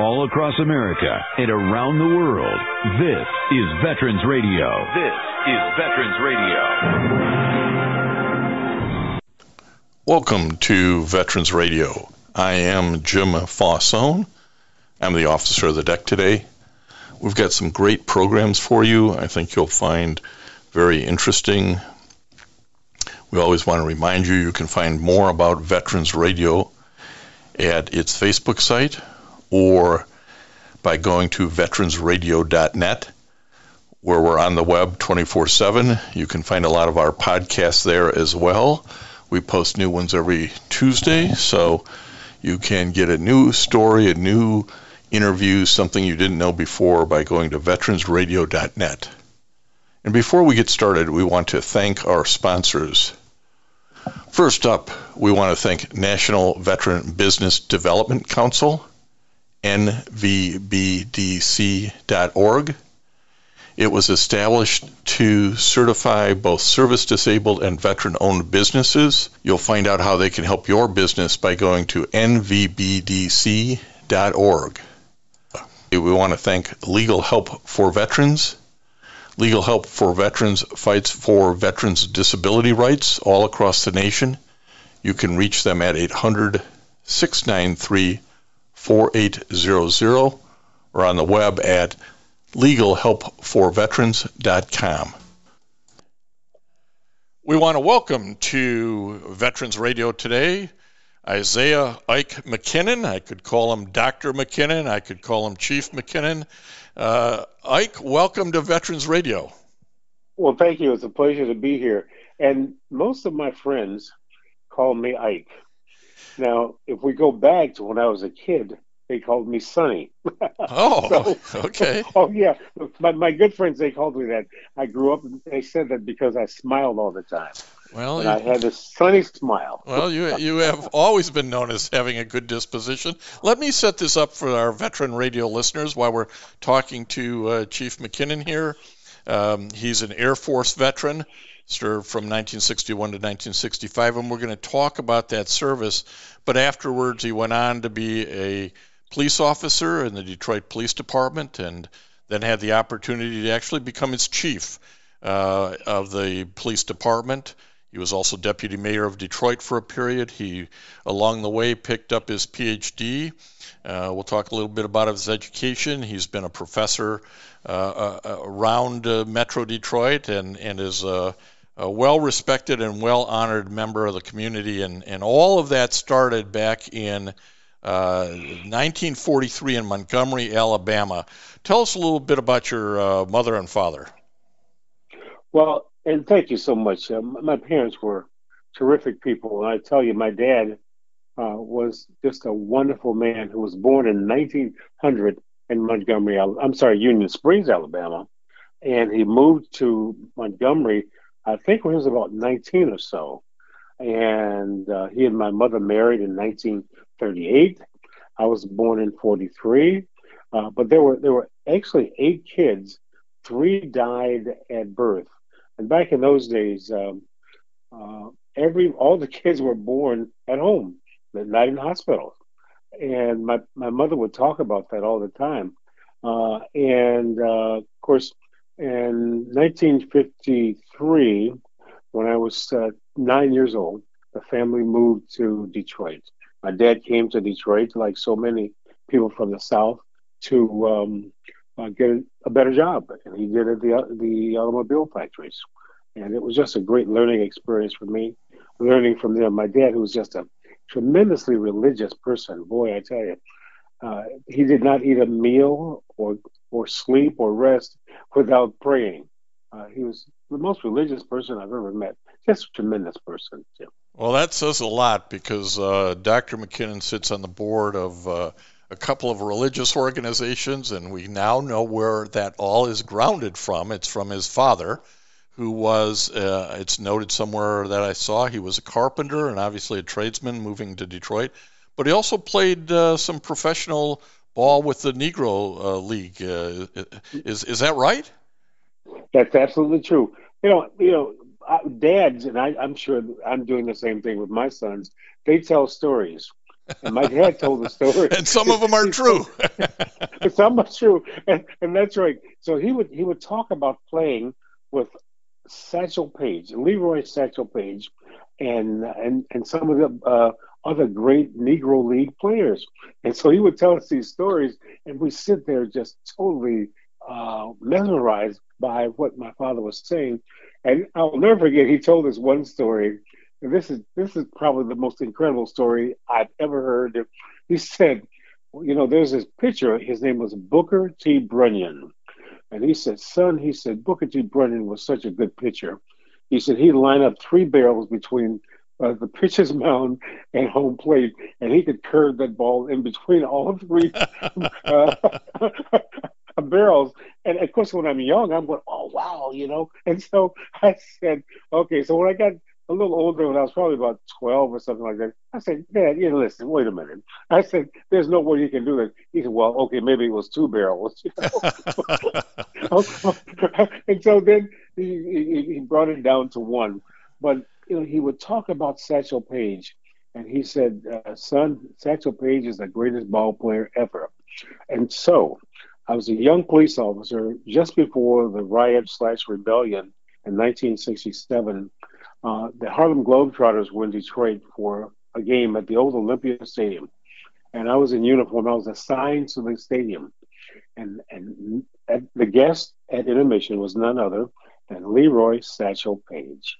all across America and around the world. This is Veterans Radio. This is Veterans Radio. Welcome to Veterans Radio. I am Jim Fausone. I'm the officer of the deck today. We've got some great programs for you. I think you'll find very interesting. We always want to remind you, you can find more about Veterans Radio at its Facebook site or by going to veteransradio.net, where we're on the web 24/7. You can find a lot of our podcasts there as well. We post new ones every Tuesday, so you can get a new story, a new interview, something you didn't know before by going to veteransradio.net. And before we get started, we want to thank our sponsors. First up, we want to thank National Veteran Business Development Council, NVBDC.org. It was established to certify both service-disabled and veteran-owned businesses. You'll find out how they can help your business by going to NVBDC.org. We want to thank Legal Help for Veterans. Legal Help for Veterans fights for veterans' disability rights all across the nation. You can reach them at 800-693-4800 or on the web at legalhelpforveterans.com. We want to welcome to Veterans Radio today Isaiah Ike McKinnon. I could call him Dr. McKinnon. I could call him Chief McKinnon. Ike, welcome to Veterans Radio. Well, thank you. It's a pleasure to be here. And most of my friends call me Ike. Now, if we go back to when I was a kid, they called me Sonny. Oh, so, okay. Oh, yeah. My good friends, they called me that. I grew up, and they said that because I smiled all the time. Well, I had a sunny smile. Well, you have always been known as having a good disposition. Let me set this up for our Veteran Radio listeners while we're talking to Chief McKinnon here. He's an Air Force veteran, served from 1961 to 1965, and we're going to talk about that service. But afterwards, he went on to be a police officer in the Detroit Police Department and then had the opportunity to actually become its chief of the police department. He was also deputy mayor of Detroit for a period. He, along the way, picked up his Ph.D. We'll talk a little bit about his education. He's been a professor around Metro Detroit and is a well-respected and well-honored member of the community. And all of that started back in 1943 in Montgomery, Alabama. Tell us a little bit about your mother and father. Well, and thank you so much. My parents were terrific people. And I tell you, my dad was just a wonderful man who was born in 1900 in Montgomery, Union Springs, Alabama. And he moved to Montgomery, I think when he was about 19 or so. And he and my mother married in 1938. I was born in 43. But there were actually 8 kids. 3 died at birth. And back in those days, all the kids were born at home, not in hospitals. And my mother would talk about that all the time. Of course, in 1953, when I was 9 years old, the family moved to Detroit. My dad came to Detroit, like so many people from the South, to get a better job, and he did at the automobile factories, and it was just a great learning experience for me, learning from them. My dad, who was just a tremendously religious person, boy, I tell you, he did not eat a meal or sleep or rest without praying. He was the most religious person I've ever met. Just a tremendous person, Jim. Well, that says a lot because Dr. McKinnon sits on the board of a couple of religious organizations, and we now know where that all is grounded from. It's from his father, who was, it's noted somewhere that I saw, he was a carpenter and obviously a tradesman moving to Detroit, but he also played some professional ball with the Negro League. Is that right? That's absolutely true. You know, dads, and I'm sure I'm doing the same thing with my sons, they tell stories. And my dad told the story. And some of them are true. Some are true, and that's right. So he would talk about playing with Satchel Paige, Leroy Satchel Paige, and some of the other great Negro League players. And so he would tell us these stories, and we sit there just totally mesmerized by what my father was saying. And I'll never forget, he told us one story. And this is probably the most incredible story I've ever heard. He said, you know, there's this pitcher, his name was Booker T. Brunyon. And he said, son, he said, Booker T. Brunyon was such a good pitcher. He said he'd line up three barrels between the pitcher's mound and home plate, and he could curve that ball in between all three barrels. And of course, when I'm young, I'm going, oh, wow, you know. And so I said, okay, so when I got a little older, when I was probably about 12 or something like that, I said, Dad, you know, listen, wait a minute. I said, there's no way you can do that. He said, well, okay, maybe it was two barrels. You know? And so then he brought it down to one. But, you know, he would talk about Satchel Paige. And he said, son, Satchel Paige is the greatest ball player ever. And so I was a young police officer just before the riot/rebellion in 1967. The Harlem Globetrotters were in Detroit for a game at the old Olympia Stadium. And I was in uniform. I was assigned to the stadium. And the guest at intermission was none other than Leroy Satchel Paige.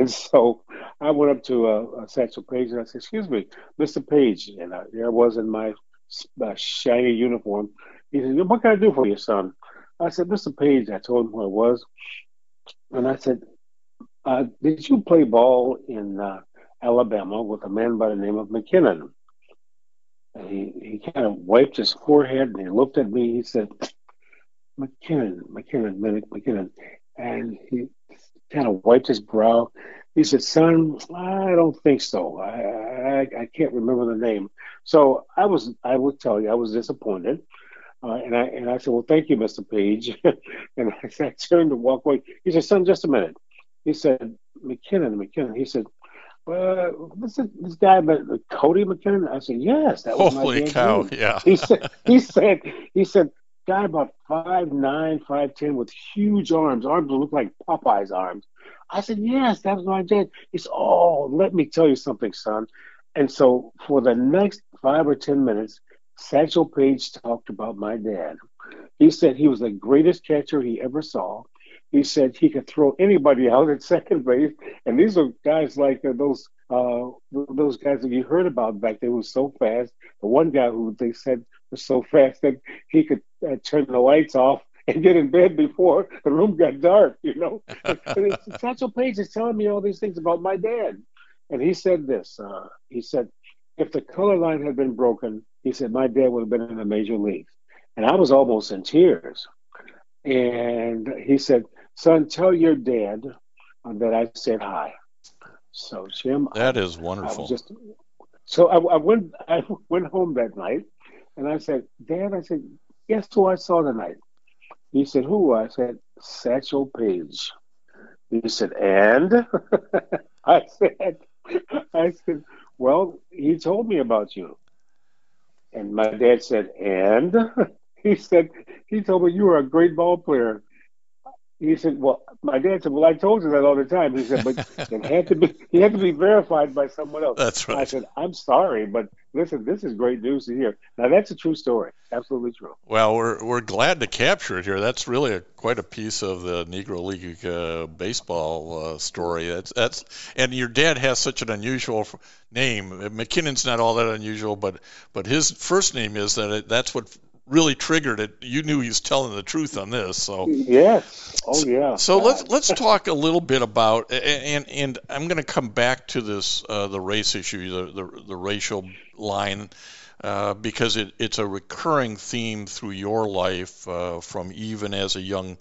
And so I went up to Satchel Paige and I said, excuse me, Mr. Paige. And there I was in my shiny uniform. He said, what can I do for you, son? I said, Mr. Paige. I told him who I was. And I said, did you play ball in Alabama with a man by the name of McKinnon? And he kind of wiped his forehead and he looked at me. He said, McKinnon. And he kind of wiped his brow. He said, son, I don't think so. I can't remember the name. So I will tell you, I was disappointed. And I said, well, thank you, Mr. Paige. And I turned to walk away. He said, son, just a minute. He said, McKinnon. He said, well, this guy, Cody McKinnon? I said, yes, that was my dad's name. Holy cow, yeah. He said, guy about 5'9", 5'10", with huge arms that look like Popeye's arms. I said, yes, that was my dad. He said, oh, let me tell you something, son. And so for the next 5 or 10 minutes, Satchel Paige talked about my dad. He said he was the greatest catcher he ever saw. He said he could throw anybody out at second base, and these are guys like those guys that you heard about back then who were so fast. The one guy who they said was so fast that he could turn the lights off and get in bed before the room got dark, you know. Satchel Paige is telling me all these things about my dad, and he said this. He said, if the color line had been broken, he said my dad would have been in the major leagues, and I was almost in tears. And he said, son, tell your dad that I said hi. So, Jim, that is wonderful. I went home that night, and I said, Dad, I said, guess who I saw tonight? He said, who? I said, Satchel Paige. He said, and? I said, well, he told me about you. And my dad said, and? He said, he told me you were a great ball player. He said, well, my dad said, well, I told you that all the time. He said, but it had to be verified by someone else. That's right. I said, I'm sorry, but listen, this is great news to hear. Now, that's a true story. Absolutely true. Well, we're glad to capture it here. That's really quite a piece of the Negro League baseball story. And your dad has such an unusual name. McKinnon's not all that unusual, but his first name is that's what really triggered it. You knew he was telling the truth on this, so yes. Oh yeah. So let's talk a little bit about and I'm going to come back to this the race issue, the racial line, because it's a recurring theme through your life, from even as a young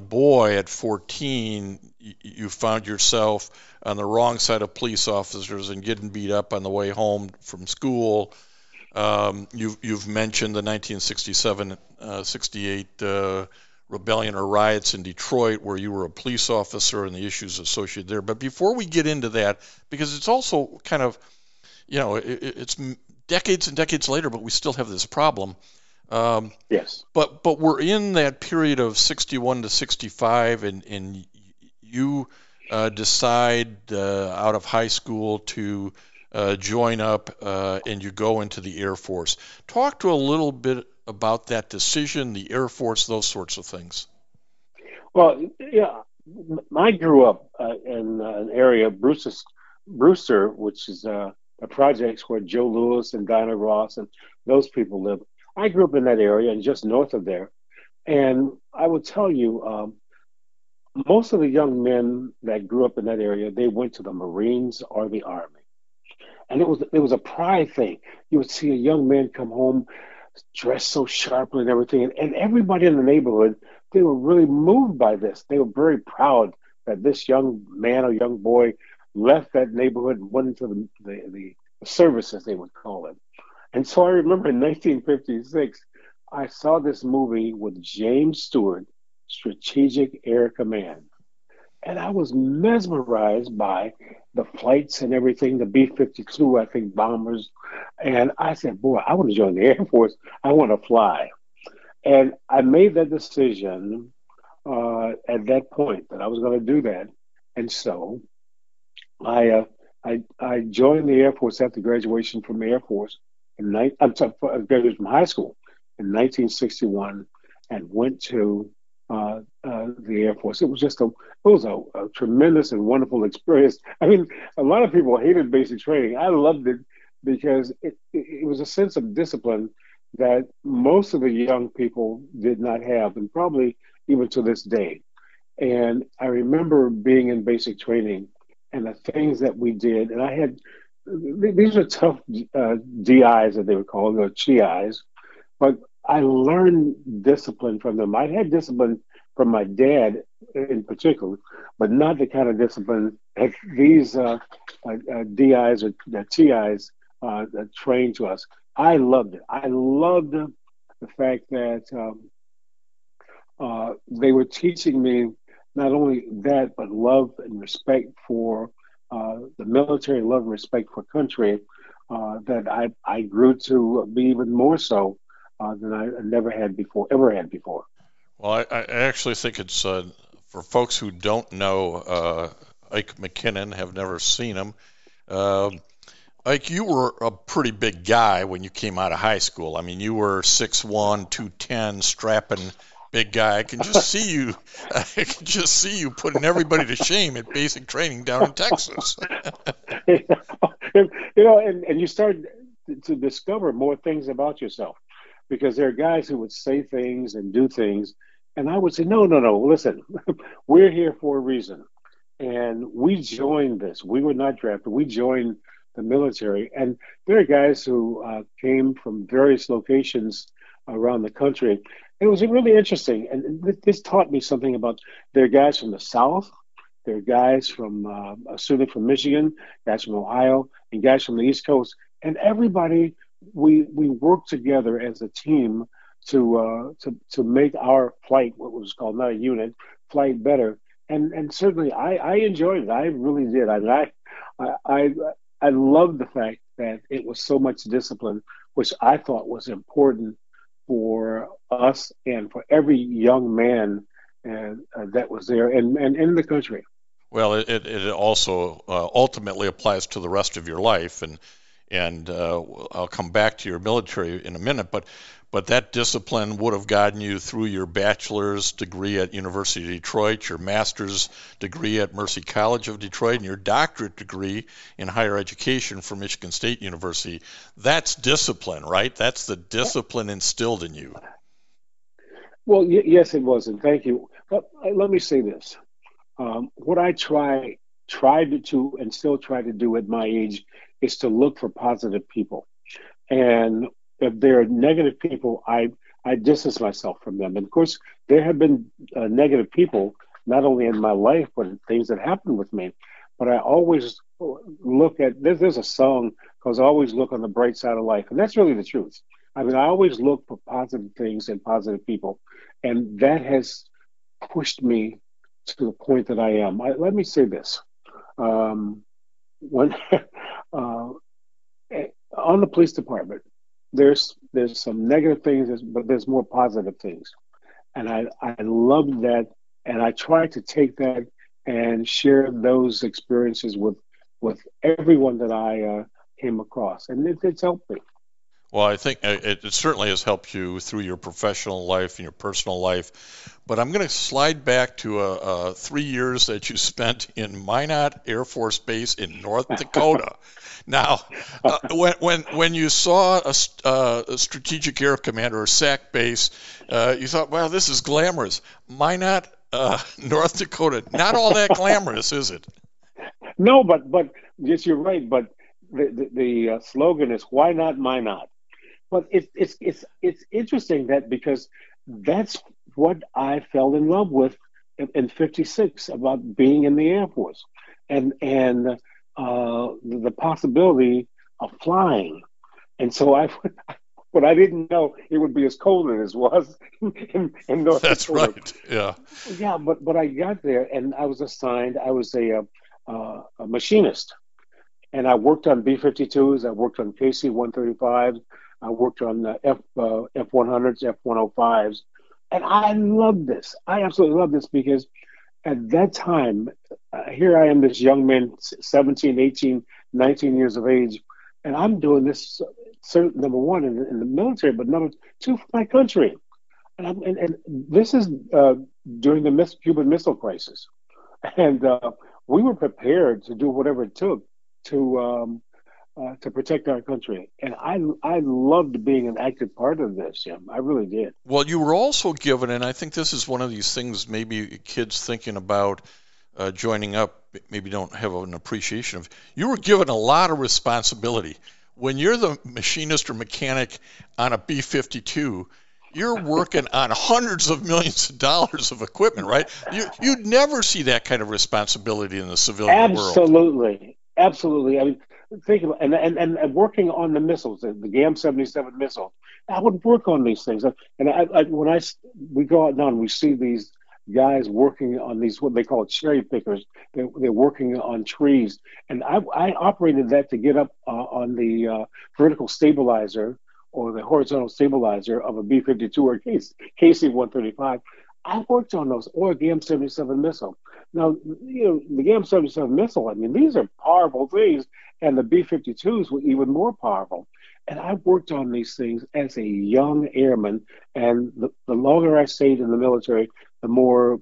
boy at 14, you found yourself on the wrong side of police officers and getting beat up on the way home from school. You've mentioned the 1967, 68 rebellion or riots in Detroit, where you were a police officer and the issues associated there. But before we get into that, because it's also kind of you know, it's decades and decades later, but we still have this problem. Yes. But we're in that period of 61 to 65, and you decide out of high school to join up and you go into the Air Force. Talk to a little bit about that decision, the Air Force, those sorts of things. Well, yeah, I grew up in an area, Brewster, which is a project where Joe Lewis and Diana Ross and those people live. I grew up in that area and just north of there. And I will tell you, most of the young men that grew up in that area, they went to the Marines or the Army. And it was a pride thing. You would see a young man come home dressed so sharply and everything. And everybody in the neighborhood, they were really moved by this. They were very proud that this young man or young boy left that neighborhood and went into the service, as they would call it. And so I remember in 1956, I saw this movie with James Stewart, Strategic Air Command. And I was mesmerized by the flights and everything, the B-52, I think, bombers. And I said, boy, I want to join the Air Force. I want to fly. And I made that decision at that point that I was going to do that. And so I joined the Air Force after graduation from the Air Force. I graduated from high school in 1961 and went to the Air Force. It was just a tremendous and wonderful experience. I mean, a lot of people hated basic training. I loved it because it was a sense of discipline that most of the young people did not have, and probably even to this day. And I remember being in basic training and the things that we did. And I had, these are tough DIs that they would call them, or GIs, but I learned discipline from them. I had discipline from my dad in particular, but not the kind of discipline that these DIs or TIs that trained to us. I loved it. I loved the fact that they were teaching me not only that, but love and respect for the military, love and respect for country, that I grew to be even more so than I ever had before. Well, I actually think it's, for folks who don't know Ike McKinnon, have never seen him, Ike, you were a pretty big guy when you came out of high school. I mean, you were 6'1", 210, strapping big guy. I can just see you putting everybody to shame at basic training down in Texas. and you start to discover more things about yourself, because there are guys who would say things and do things, and I would say, no, listen, we're here for a reason. And we joined this. We were not drafted. We joined the military. And there are guys who came from various locations around the country. It was really interesting, and this taught me something about there are guys from the South, there are guys from certainly from Michigan, guys from Ohio, and guys from the East Coast, and everybody, we worked together as a team to make our flight, what was called not a unit, flight better, and certainly I enjoyed it. I really did. I loved the fact that it was so much discipline, which I thought was important for us and for every young man that was there and in the country. Well, it also ultimately applies to the rest of your life, and I'll come back to your military in a minute, but that discipline would have gotten you through your bachelor's degree at University of Detroit, your master's degree at Mercy College of Detroit, and your doctorate degree in higher education from Michigan State University. That's discipline, right? That's the discipline instilled in you. Well, yes, it was, and thank you. But let me say this. What I tried to and still try to do at my age is to look for positive people. And if there are negative people, I distance myself from them. And of course, there have been negative people, not only in my life, but in things that happened with me. But I always look at, there's a song, because I always look on the bright side of life. And that's really the truth. I mean, I always look for positive things and positive people. And that has pushed me to the point that I am. Let me say this. When on the police department, there's some negative things, but there's more positive things. And I love that. And I try to take that and share those experiences with everyone that I came across. And it's helped me. Well, I think it certainly has helped you through your professional life and your personal life. But I'm going to slide back to 3 years that you spent in Minot Air Force Base in North Dakota. Now, when you saw a Strategic Air Command or a SAC base, you thought, wow, this is glamorous. Minot, North Dakota, not all that glamorous, is it? No, but yes, you're right. But the slogan is, why not Minot? But it's interesting that, because that's what I fell in love with in '56 about being in the Air Force, and the possibility of flying. And so but I didn't know it would be as cold as it was in North Dakota. That's right. Yeah. But I got there and I was assigned. I was a machinist, and I worked on B-52s. I worked on KC-135s. I worked on the F-100s, F-105s. And I love this. I absolutely love this, because at that time, here I am, this young man, 17, 18, 19 years of age, and I'm doing this, number one, in the military, but number two, for my country. And this is during the Cuban Missile Crisis. And we were prepared to do whatever it took to protect our country. And I loved being an active part of this, Jim. I really did. Well, you were also given, and I think this is one of these things maybe kids thinking about joining up maybe don't have an appreciation of, you were given a lot of responsibility. When you're the machinist or mechanic on a B-52, you're working on hundreds of millions of dollars of equipment, right? You'd never see that kind of responsibility in the civilian world. Absolutely. I mean, think about and working on the missiles, the GAM 77 missile. I would work on these things, and when we go out now and we see these guys working on these, what they call cherry pickers. They're working on trees, and I operated that to get up on the vertical stabilizer or the horizontal stabilizer of a B-52 or KC-135. I worked on those, or GAM 77 missile. Now, the GAM 77 missile, I mean, these are powerful things, and the B-52s were even more powerful. And I worked on these things as a young airman, and the longer I stayed in the military, the more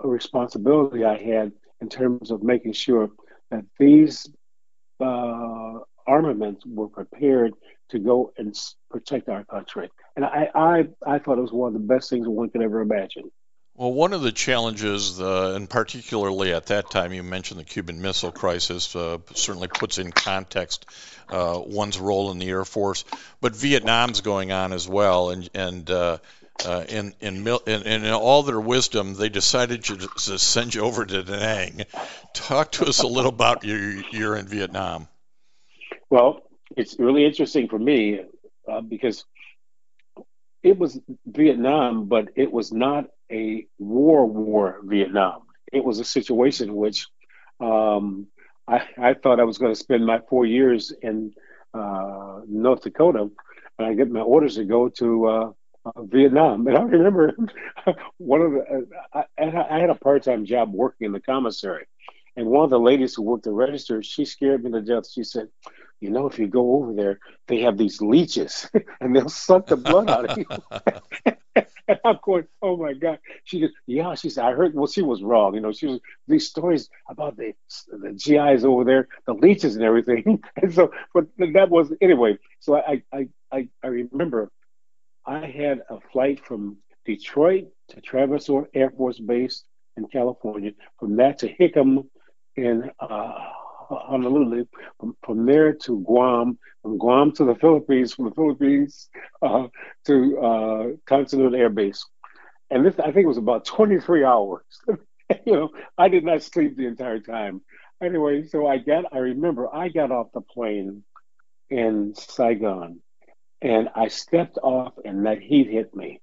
responsibility I had in terms of making sure that these armaments were prepared to go and protect our country. And I thought it was one of the best things one could ever imagine. Well, one of the challenges, and particularly at that time, you mentioned the Cuban Missile Crisis, certainly puts in context one's role in the Air Force, but Vietnam's going on as well, and in all their wisdom, they decided to send you over to Da Nang. Talk to us a little about your year in Vietnam. Well, it's really interesting for me because it was Vietnam, but it was not a war Vietnam. It was a situation in which I thought I was going to spend my 4 years in North Dakota, and I get my orders to go to Vietnam. And I remember I had a part-time job working in the commissary, and one of the ladies who worked the register, she scared me to death. She said, "You know, if you go over there, they have these leeches, and they'll suck the blood out of you." And I'm going, oh my God. She goes, yeah. She said, I heard. Well, she was wrong. You know, she was these stories about the GIs over there, the leeches and everything. And so, but that was anyway. So I remember, I had a flight from Detroit to Travassore Air Force Base in California. From that to Hickam in Honolulu. From there to Guam. From Guam to the Philippines. From the Philippines to Continental Air Base. And this, I think, it was about 23 hours. You know, I did not sleep the entire time. Anyway, so I remember I got off the plane in Saigon, and I stepped off, and that heat hit me.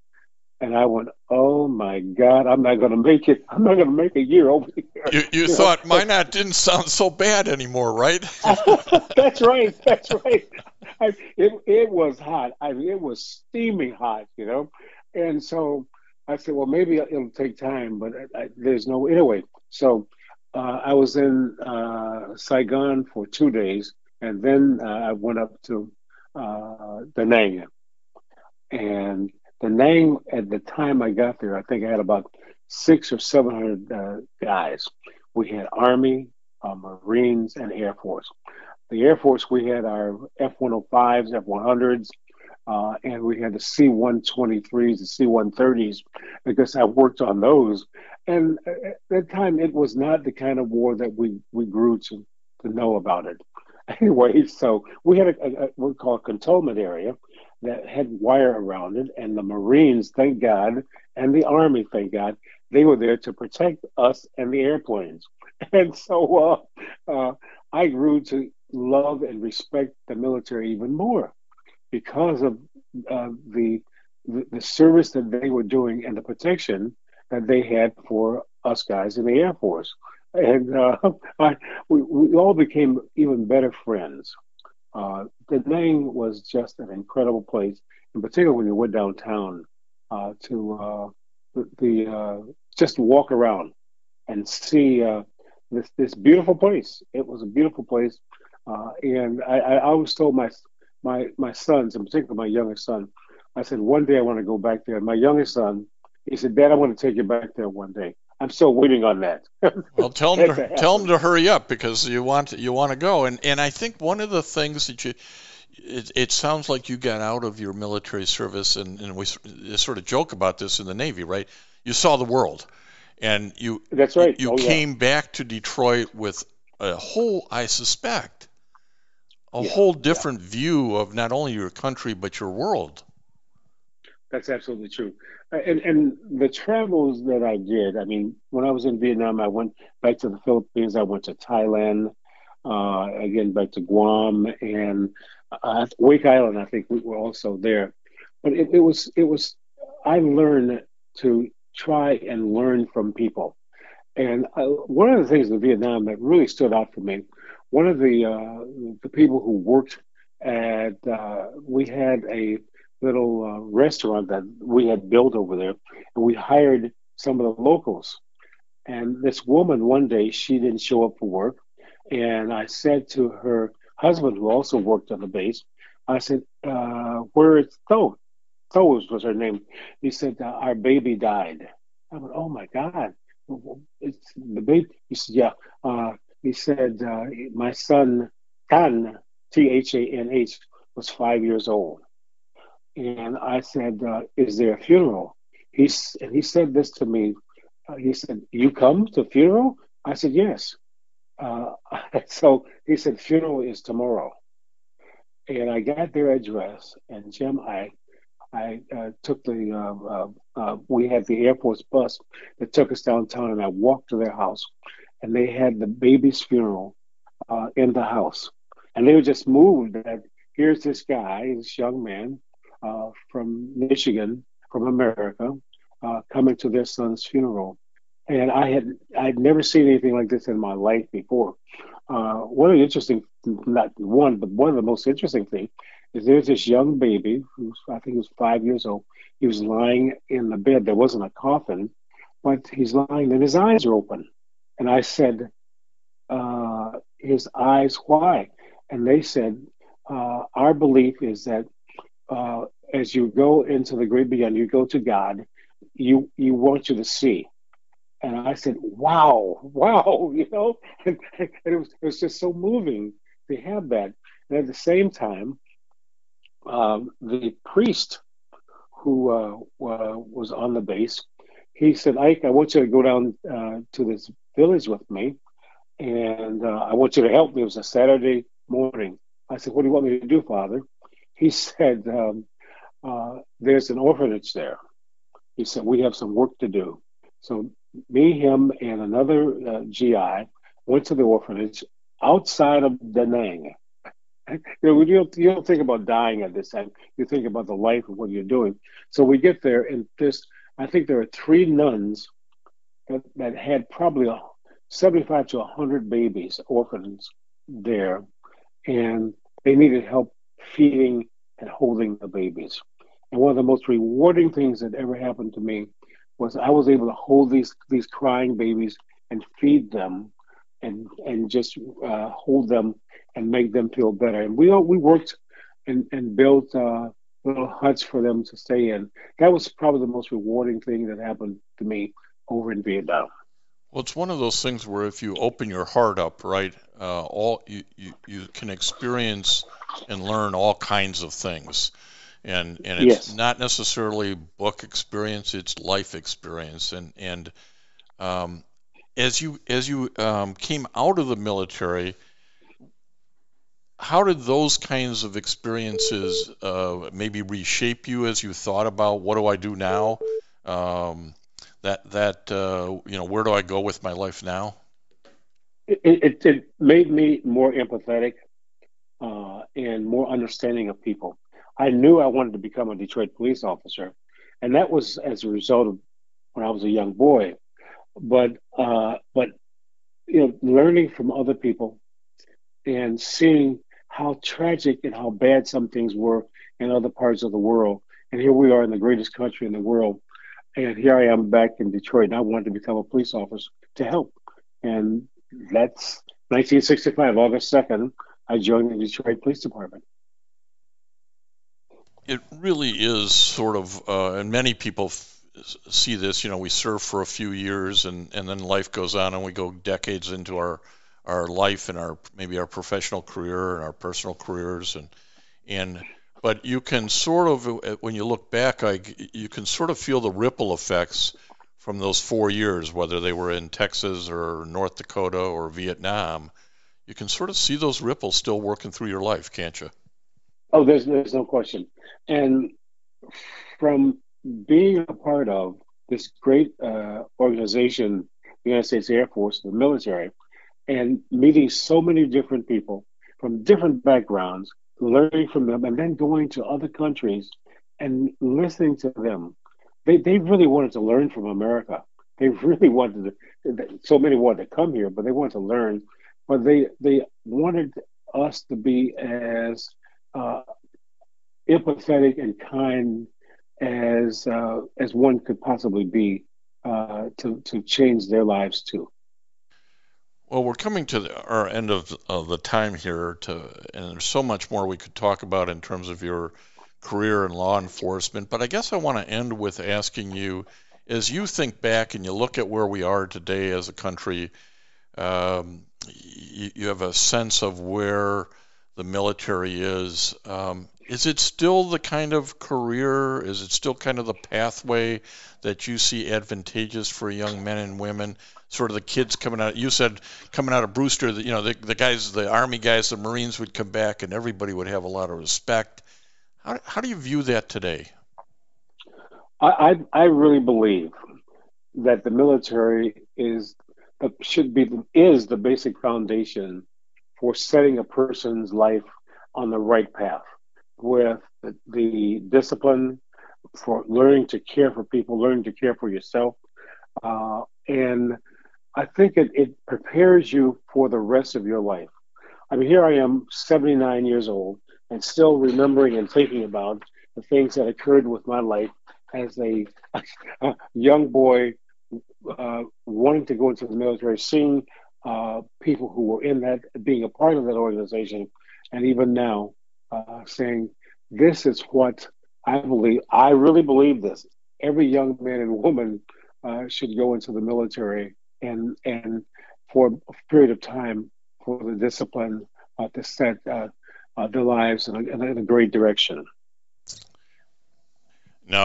And I went, oh my God, I'm not going to make it. I'm not going to make a year over here. You thought Minot didn't sound so bad anymore, right? That's right. It was hot. I mean, it was steaming hot, you know. And so I said, well, maybe it'll take time, but there's no anyway. So I was in Saigon for 2 days, and then I went up to Da Nang. And Da Nang, at the time I got there, I think I had about 600 or 700 guys. We had Army, Marines, and Air Force. The Air Force, we had our F-105s, F-100s, and we had the C-123s, the C-130s, because I worked on those. And at that time, it was not the kind of war that we grew to know about it. Anyway, so we had a what we call a cantonment area that had wire around it, and the Marines, thank God, and the Army, thank God, they were there to protect us and the airplanes. And so I grew to love and respect the military even more because of the service that they were doing and the protection that they had for us guys in the Air Force. And we all became even better friends. Da Nang was just an incredible place, in particular when you went downtown just walk around and see this beautiful place. It was a beautiful place, and I always told my sons, in particular my youngest son, I said, one day I want to go back there. And my youngest son, he said, Dad, I want to take you back there one day. I'm still waiting on that. Well, tell them to hurry up because you want to go. And I think one of the things that it sounds like you got out of your military service, and we sort of joke about this in the Navy, right? You saw the world, and you that's right. You came back to Detroit with I suspect a whole different view of not only your country but your world. That's absolutely true. And the travels that I did, I mean, when I was in Vietnam, I went back to the Philippines. I went to Thailand, again, back to Guam, and Wake Island, I think we were also there. But it was I learned to try and learn from people. And one of the things in Vietnam that really stood out for me, one of the people who worked at, we had a little restaurant that we had built over there, and we hired some of the locals. And this woman, one day, she didn't show up for work, and I said to her husband, who also worked on the base, I said, where is Tho? Tho was her name. He said, our baby died. I went, oh my God, it's the baby. He said, yeah. He said, my son, Tan, T-H-A-N-H, was 5 years old. And I said, is there a funeral? He said this to me. He said, you come to funeral? I said, yes. So he said, funeral is tomorrow. And I got their address. And Jim, I took we had the Air Force bus that took us downtown, and I walked to their house. And they had the baby's funeral in the house. And they were just moved that here's this guy, this young man, from Michigan, from America, coming to their son's funeral. And I'd never seen anything like this in my life before. One of the most interesting things is there's this young baby, who I think was 5 years old. He was lying in the bed. There wasn't a coffin, but he's lying and his eyes are open. And I said, his eyes, why? And they said, our belief is that as you go into the great beyond, you go to God, you want you to see. And I said, wow, you know? And it was just so moving to have that. And at the same time, the priest who was on the base, he said, Ike, I want you to go down to this village with me, and I want you to help me. It was a Saturday morning. I said, what do you want me to do, Father? He said, there's an orphanage there. He said, we have some work to do. So me, him, and another GI went to the orphanage outside of Da Nang. You don't think about dying at this time. You think about the life of what you're doing. So we get there, and I think there are three nuns that had probably 75 to 100 babies, orphans, there, and they needed help feeding and holding the babies. And one of the most rewarding things that ever happened to me was I was able to hold these crying babies and feed them and just hold them and make them feel better. And we worked and built little huts for them to stay in. That was probably the most rewarding thing that happened to me over in Vietnam. Well, it's one of those things where if you open your heart up, right, you can experience and learn all kinds of things. And it's yes. not necessarily book experience, it's life experience. And as you came out of the military, how did those kinds of experiences maybe reshape you as you thought about what do I do now? Where do I go with my life now? It made me more empathetic and more understanding of people. I knew I wanted to become a Detroit police officer, and that was as a result of when I was a young boy. But learning from other people and seeing how tragic and how bad some things were in other parts of the world, and here we are in the greatest country in the world, and here I am back in Detroit, and I wanted to become a police officer to help. And that's 1965, August 2nd, I joined the Detroit Police Department. It really is sort of, and many people see this, we serve for a few years and then life goes on and we go decades into our life and maybe our professional career and our personal careers. But you can sort of, when you look back, you can sort of feel the ripple effects from those 4 years, whether they were in Texas or North Dakota or Vietnam. You can sort of see those ripples still working through your life, can't you? Oh, there's no question. And from being a part of this great organization, the United States Air Force, the military, and meeting so many different people from different backgrounds, learning from them, and then going to other countries and listening to them. They really wanted to learn from America. They really wanted to, so many wanted to come here, but they wanted to learn. But they wanted us to be as empathetic and kind as one could possibly be to change their lives too. Well, we're coming to our end of the time here, and there's so much more we could talk about in terms of your career in law enforcement, but I guess I want to end with asking you, as you think back and you look at where we are today as a country, you have a sense of where the military is. Is it still the kind of career, is it still kind of the pathway that you see advantageous for young men and women, sort of the kids coming out? You said coming out of Brewster, the guys, the Army guys, the Marines would come back and everybody would have a lot of respect. How do you view that today? I really believe that the military is the basic foundation for setting a person's life on the right path, with the discipline for learning to care for people, learning to care for yourself. And I think it prepares you for the rest of your life. I mean, here I am, 79 years old, and still remembering and thinking about the things that occurred with my life as a young boy wanting to go into the military, seeing people who were in that, being a part of that organization, and even now saying, this is what I believe. I really believe this. Every young man and woman should go into the military and for a period of time for the discipline to set their lives in a great direction. No,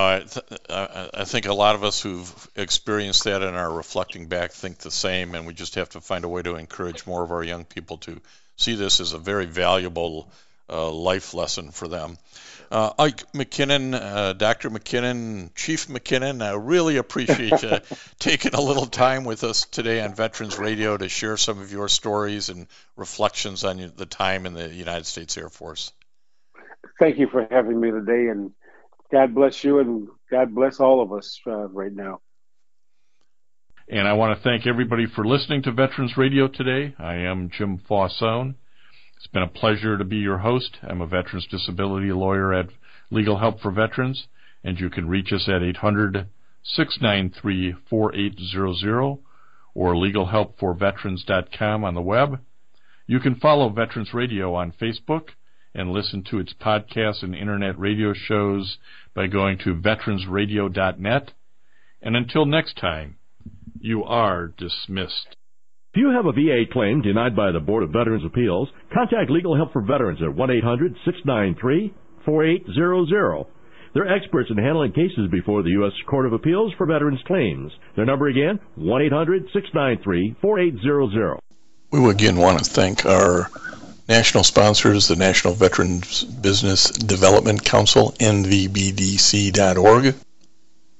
I think a lot of us who've experienced that and are reflecting back think the same, and we just have to find a way to encourage more of our young people to see this as a very valuable life lesson for them. Ike McKinnon, Dr. McKinnon, Chief McKinnon, I really appreciate you taking a little time with us today on Veterans Radio to share some of your stories and reflections on the time in the United States Air Force. Thank you for having me today, and God bless you, and God bless all of us right now. And I want to thank everybody for listening to Veterans Radio today. I am Jim Fausone. It's been a pleasure to be your host. I'm a veterans disability lawyer at Legal Help for Veterans, and you can reach us at 800-693-4800 or legalhelpforveterans.com on the web. You can follow Veterans Radio on Facebook and listen to its podcasts and internet radio shows by going to veteransradio.net. And until next time, you are dismissed. If you have a VA claim denied by the Board of Veterans Appeals, contact Legal Help for Veterans at 1-800-693-4800. They're experts in handling cases before the U.S. Court of Appeals for Veterans Claims. Their number again, 1-800-693-4800. We again want to thank our national sponsors, the National Veterans Business Development Council, NVBDC.org,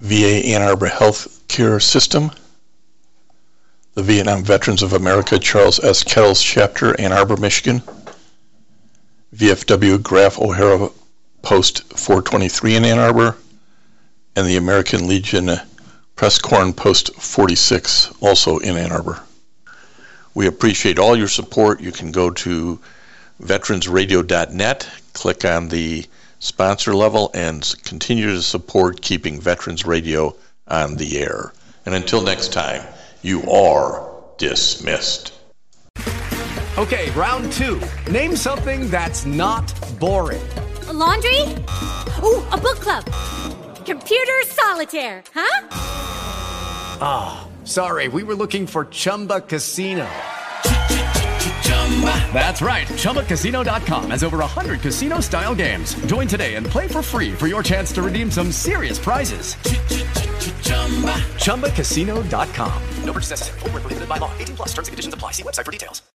VA Ann Arbor Health Care System, the Vietnam Veterans of America Charles S. Kettles Chapter, Ann Arbor, Michigan, VFW Graf O'Hara Post 423 in Ann Arbor, and the American Legion Prescorn Post 46, also in Ann Arbor. We appreciate all your support. You can go to veteransradio.net, click on the sponsor level, and continue to support keeping Veterans Radio on the air. And until next time, you are dismissed. Okay, round two. Name something that's not boring. A laundry? Ooh, a book club. Computer solitaire, huh? Ah, oh, sorry, we were looking for Chumba Casino. That's right, ChumbaCasino.com has over 100 casino-style games. Join today and play for free for your chance to redeem some serious prizes. ChumbaCasino.com. No purchase necessary. Void where prohibited by law. 18+ terms and conditions apply. See website for details.